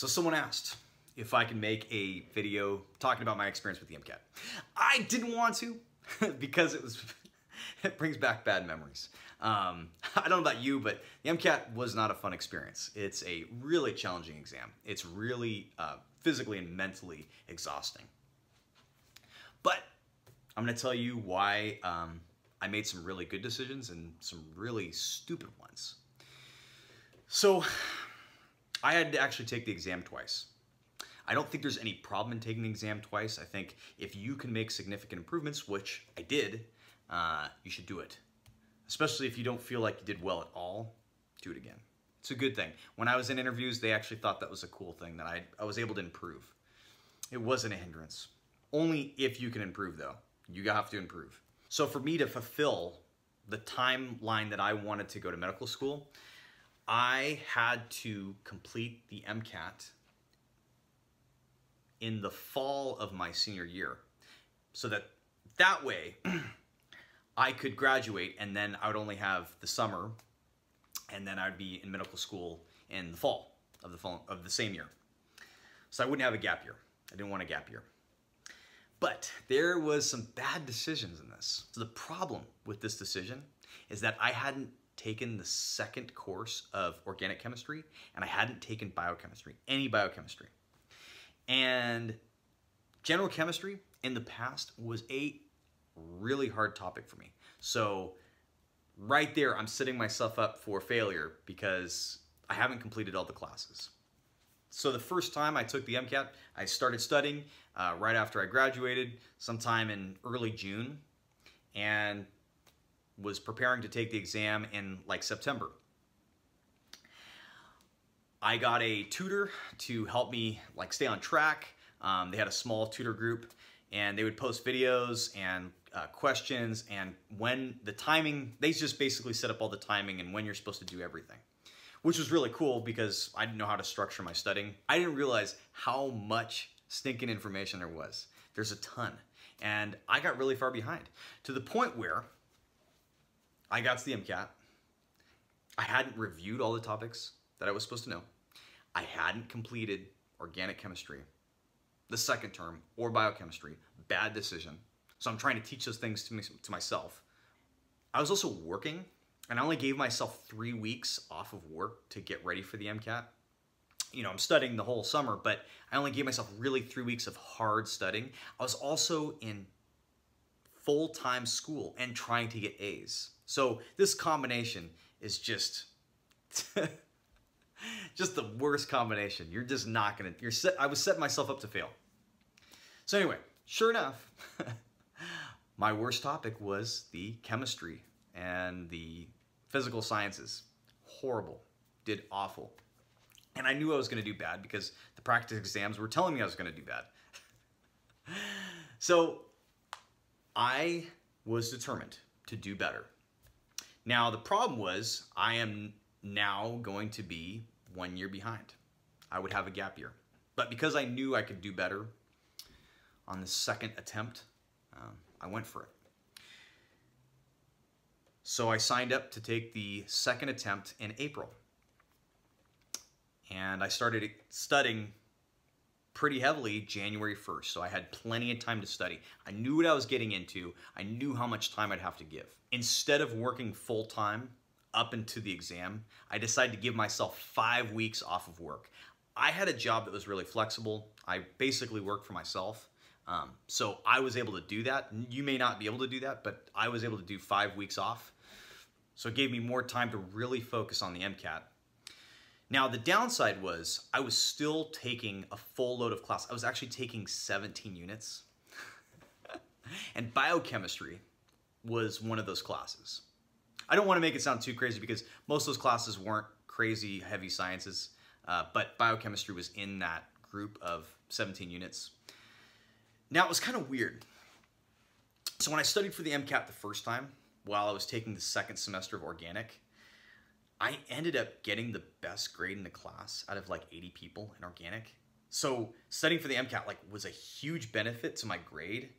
So someone asked if I can make a video talking about my experience with the MCAT. I didn't want to because it brings back bad memories. I don't know about you, but the MCAT was not a fun experience. It's a really challenging exam. It's really physically and mentally exhausting. But I'm going to tell you why I made some really good decisions and some really stupid ones. So I had to actually take the exam twice. I don't think there's any problem in taking the exam twice. I think if you can make significant improvements, which I did, you should do it. Especially if you don't feel like you did well at all, do it again. It's a good thing. When I was in interviews, they actually thought that was a cool thing, that I was able to improve. It wasn't a hindrance. Only if you can improve, though. You have to improve. So for me to fulfill the timeline that I wanted to go to medical school, I had to complete the MCAT in the fall of my senior year, so that way I could graduate, and then I would only have the summer, and then I'd be in medical school in the fall of the same year. So I wouldn't have a gap year. I didn't want a gap year. But there was some bad decisions in this. So the problem with this decision is that I hadn't taken the second course of organic chemistry, and I hadn't taken biochemistry, any biochemistry. And general chemistry in the past was a really hard topic for me. So right there, I'm setting myself up for failure because I haven't completed all the classes. So the first time I took the MCAT, I started studying right after I graduated, sometime in early June, and was preparing to take the exam in like September. I got a tutor to help me like stay on track. They had a small tutor group, and they would post videos and questions, and when the timing, they just basically set up all the timing and when you're supposed to do everything. Which was really cool because I didn't know how to structure my studying. I didn't realize how much stinking information there was. There's a ton. And I got really far behind, to the point where I got to the MCAT. I hadn't reviewed all the topics that I was supposed to know. I hadn't completed organic chemistry, the second term, or biochemistry. Bad decision. So I'm trying to teach those things to myself. I was also working. And I only gave myself 3 weeks off of work to get ready for the MCAT. You know, I'm studying the whole summer, but I only gave myself really 3 weeks of hard studying. I was also in full-time school and trying to get A's. So this combination is just, just the worst combination. You're just not gonna, I was setting myself up to fail. So anyway, sure enough, my worst topic was the chemistry and the physical sciences. Horrible, did awful. And I knew I was gonna do bad because the practice exams were telling me I was gonna do bad. So I was determined to do better. Now the problem was I am now going to be 1 year behind. I would have a gap year. But because I knew I could do better on the second attempt, I went for it. So I signed up to take the second attempt in April. And I started studying pretty heavily January 1st. So I had plenty of time to study. I knew what I was getting into. I knew how much time I'd have to give. Instead of working full time up into the exam, I decided to give myself 5 weeks off of work. I had a job that was really flexible. I basically worked for myself. So I was able to do that. You may not be able to do that, but I was able to do 5 weeks off. So it gave me more time to really focus on the MCAT. Now the downside was I was still taking a full load of class. I was actually taking 17 units. And biochemistry was one of those classes. I don't want to make it sound too crazy because most of those classes weren't crazy heavy sciences, but biochemistry was in that group of 17 units. Now it was kind of weird. So when I studied for the MCAT the first time, while I was taking the second semester of organic, I ended up getting the best grade in the class out of like 80 people in organic. So studying for the MCAT like was a huge benefit to my grade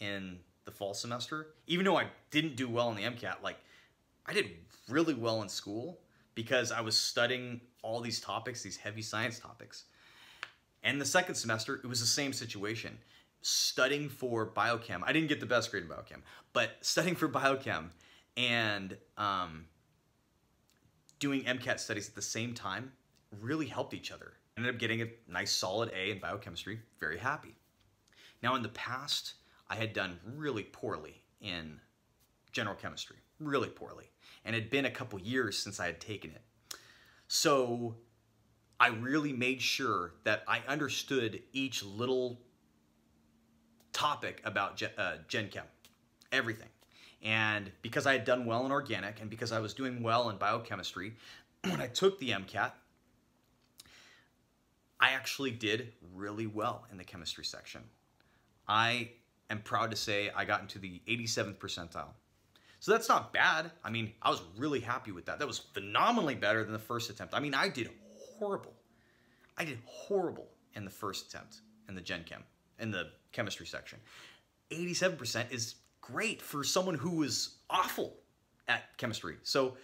in the fall semester. Even though I didn't do well in the MCAT, like I did really well in school because I was studying all these topics, these heavy science topics. And the second semester, it was the same situation. Studying for biochem. I didn't get the best grade in biochem, but studying for biochem and doing MCAT studies at the same time really helped each other. Ended up getting a nice solid A in biochemistry, very happy. Now in the past, I had done really poorly in general chemistry, really poorly. And it had been a couple years since I had taken it. So I really made sure that I understood each little topic about Gen Chem, everything. And because I had done well in organic and because I was doing well in biochemistry, when I took the MCAT, I actually did really well in the chemistry section. I am proud to say I got into the 87th percentile. So that's not bad. I mean, I was really happy with that. That was phenomenally better than the first attempt. I mean, I did horrible. I did horrible in the first attempt in the Gen Chem, in the chemistry section. 87% is great for someone who was awful at chemistry. So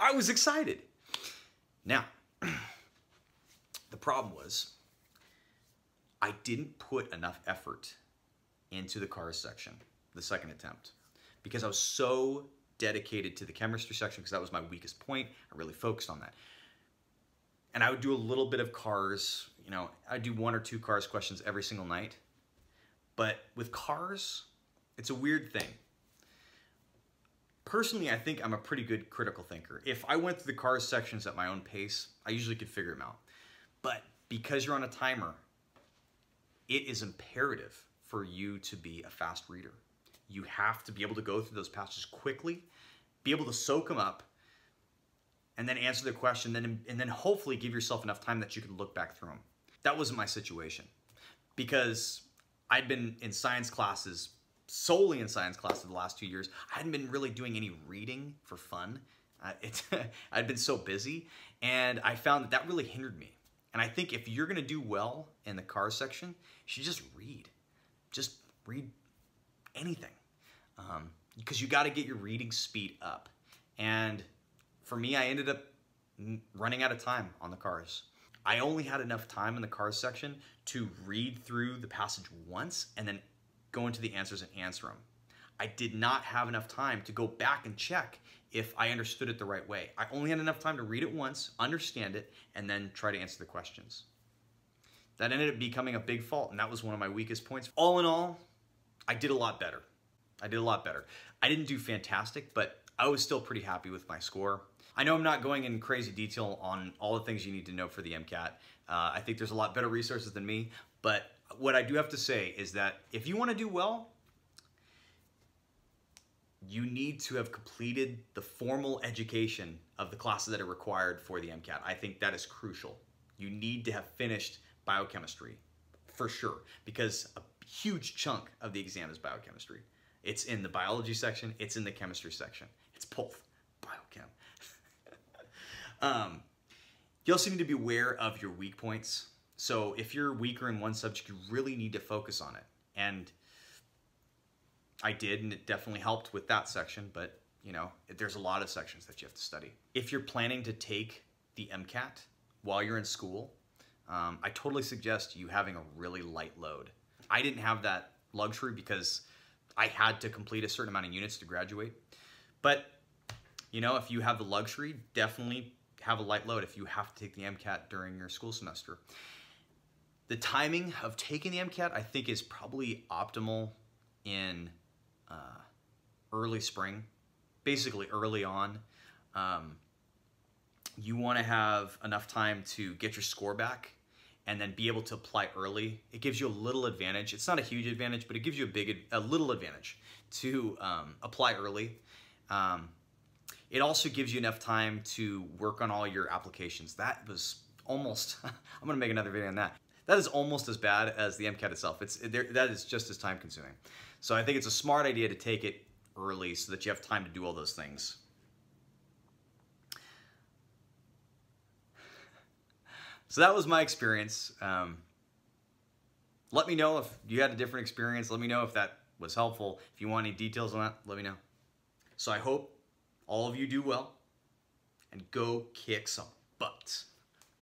I was excited. Now, the problem was I didn't put enough effort into the CARS section, the second attempt, because I was so dedicated to the chemistry section because that was my weakest point. I really focused on that. And I would do a little bit of CARS, you know, I'd do one or two CARS questions every single night. But with CARS, it's a weird thing. Personally, I think I'm a pretty good critical thinker. If I went through the CARS sections at my own pace, I usually could figure them out. But because you're on a timer, it is imperative for you to be a fast reader. You have to be able to go through those passages quickly, be able to soak them up, and then answer the question, and then hopefully give yourself enough time that you can look back through them. That wasn't my situation because I'd been in science classes, solely in science class for the last 2 years. I hadn't been really doing any reading for fun. I'd been so busy, and I found that that really hindered me. And I think if you're gonna do well in the CARS section, you should just read. Just read anything, because you gotta get your reading speed up. And for me, I ended up running out of time on the CARS. I only had enough time in the CARS section to read through the passage once and then go into the answers and answer them. I did not have enough time to go back and check if I understood it the right way. I only had enough time to read it once, understand it, and then try to answer the questions. That ended up becoming a big fault, and that was one of my weakest points. All in all, I did a lot better. I did a lot better. I didn't do fantastic, but I was still pretty happy with my score. I know I'm not going in crazy detail on all the things you need to know for the MCAT. I think there's a lot better resources than me, but what I do have to say is that if you want to do well, you need to have completed the formal education of the classes that are required for the MCAT. I think that is crucial. You need to have finished biochemistry for sure, because a huge chunk of the exam is biochemistry. It's in the biology section, it's in the chemistry section. It's both biochem. You also need to be aware of your weak points. So if you're weaker in one subject, you really need to focus on it. And I did, and it definitely helped with that section, but you know, there's a lot of sections that you have to study. If you're planning to take the MCAT while you're in school, I totally suggest you having a really light load. I didn't have that luxury because I had to complete a certain amount of units to graduate. But you know, if you have the luxury, definitely have a light load if you have to take the MCAT during your school semester. The timing of taking the MCAT, I think, is probably optimal in early spring, basically early on. You want to have enough time to get your score back and then be able to apply early. It gives you a little advantage. It's not a huge advantage, but it gives you a little advantage to apply early. It also gives you enough time to work on all your applications. That was almost, I'm gonna make another video on that. That is almost as bad as the MCAT itself. That is just as time consuming. So I think it's a smart idea to take it early so that you have time to do all those things. So that was my experience. Let me know if you had a different experience. Let me know if that was helpful. If you want any details on that, let me know. So I hope all of you do well, and go kick some butt.